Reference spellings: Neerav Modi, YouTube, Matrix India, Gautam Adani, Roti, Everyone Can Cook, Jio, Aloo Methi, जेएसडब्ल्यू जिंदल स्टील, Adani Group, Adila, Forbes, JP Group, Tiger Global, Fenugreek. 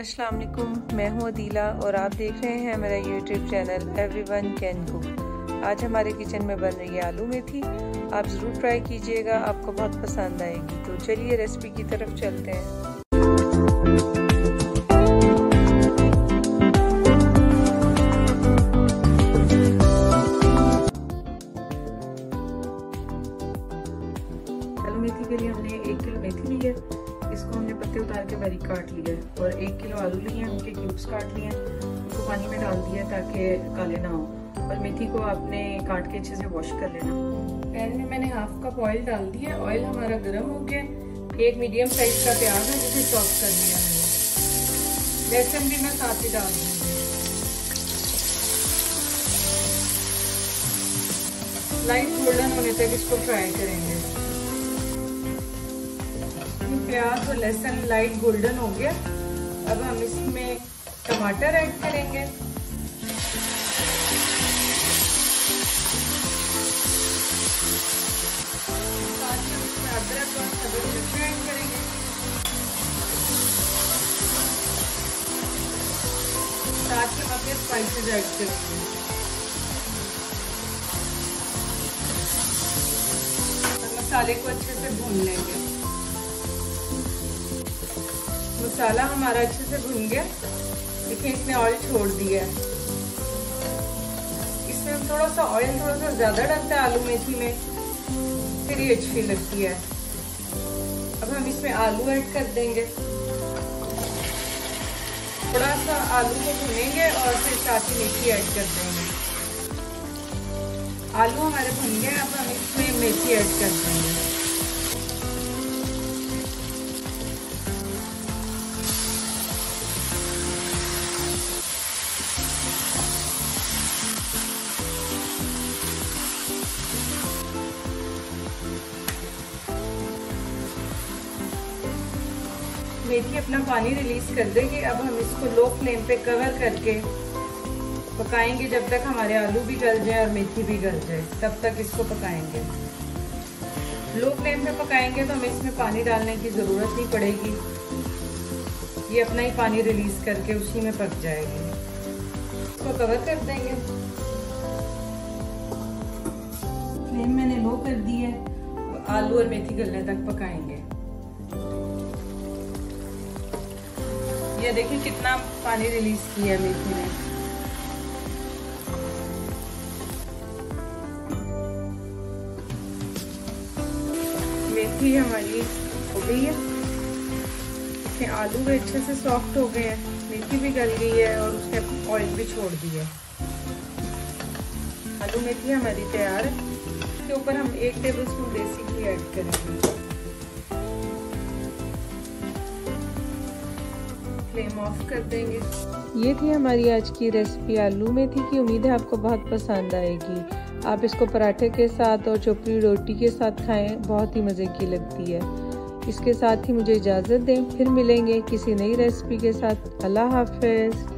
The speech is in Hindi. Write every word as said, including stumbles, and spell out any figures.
अस्सलाम वालेकुम, मैं हूँ अदीला और आप देख रहे हैं मेरा YouTube channel everyone can cook. आज हमारे किचन में बन रही है आलू मेथी। आप ज़रूर ट्राई कीजिएगा, आपको बहुत पसंद आएगी। तो चलिए रेसिपी की तरफ चलते हैं। आलू मेथी के लिए हमने एक किलो मेथी ली है, इसको हमने पत्ते उतार के बारीक काट लिया है। और एक किलो आलू लिए हैं, उनके क्यूब्स काट लिए हैं, उनको पानी में डाल दिया ताकि काले ना हो। और मेथी को आपने काट के अच्छे से वॉश कर लेना। पैन में मैंने हाफ कप ऑयल डाल दिया। ऑयल हमारा गर्म हो गया। एक मीडियम साइज का प्याज है जिसे चॉप कर लिया है। लहसुन भी मैं साथ ही डाल दूँगी। लाइट गोल्डन होने तक इसको फ्राई करेंगे। प्याज और लहसुन लाइट गोल्डन हो गया। अब हम इसमें टमाटर ऐड करेंगे। साथ ही इसमें अदरक और हरी मिर्च ऐड करेंगे। साथ ही हम अपने स्पाइसेस ऐड करेंगे। और मसाले को अच्छे से भून लेंगे। मसाला हमारा अच्छे से भुन गया। देखिए इसने ऑयल छोड़ दिया है। इसमें हम थोड़ा सा ऑयल थोड़ा सा ज़्यादा डालते हैं आलू मेथी में, फिर ये अच्छी लगती है। अब हम इसमें आलू ऐड कर देंगे। थोड़ा सा आलू को भुनेंगे और फिर साथ ही मेथी ऐड कर देंगे। आलू हमारे भुन गए, अब हम इसमें मेथी ऐड कर देंगे। मेथी अपना पानी रिलीज कर देगी। अब हम इसको लो फ्लेम पे कवर करके पकाएंगे जब तक हमारे आलू भी गल जाए और मेथी भी गल जाए, तब तक इसको पकाएंगे। लो फ्लेम पे पकाएंगे तो हमें इसमें पानी डालने की ज़रूरत नहीं पड़ेगी। ये अपना ही पानी रिलीज करके उसी में पक जाएगी। इसको कवर कर देंगे। फ्लेम मैंने लो कर दी है। आलू और मेथी गलने तक पकाएंगे। ये देखिए कितना पानी रिलीज किया मेथी ने। मेथी हमारी हो गई है। इसके आलू भी अच्छे से सॉफ्ट हो गए हैं, मेथी भी गल गई है और उसने ऑयल भी छोड़ दिया। आलू मेथी हमारी तैयार है। इसके ऊपर हम एक टेबल स्पून देसी घी ऐड करेंगे। फ्लेम ऑफ कर देंगे। ये थी हमारी आज की रेसिपी आलू मेथी की। उम्मीद है आपको बहुत पसंद आएगी। आप इसको पराठे के साथ और चोपड़ी रोटी के साथ खाएं, बहुत ही मज़े की लगती है। इसके साथ ही मुझे इजाज़त दें, फिर मिलेंगे किसी नई रेसिपी के साथ। अल्लाह हाफिज़।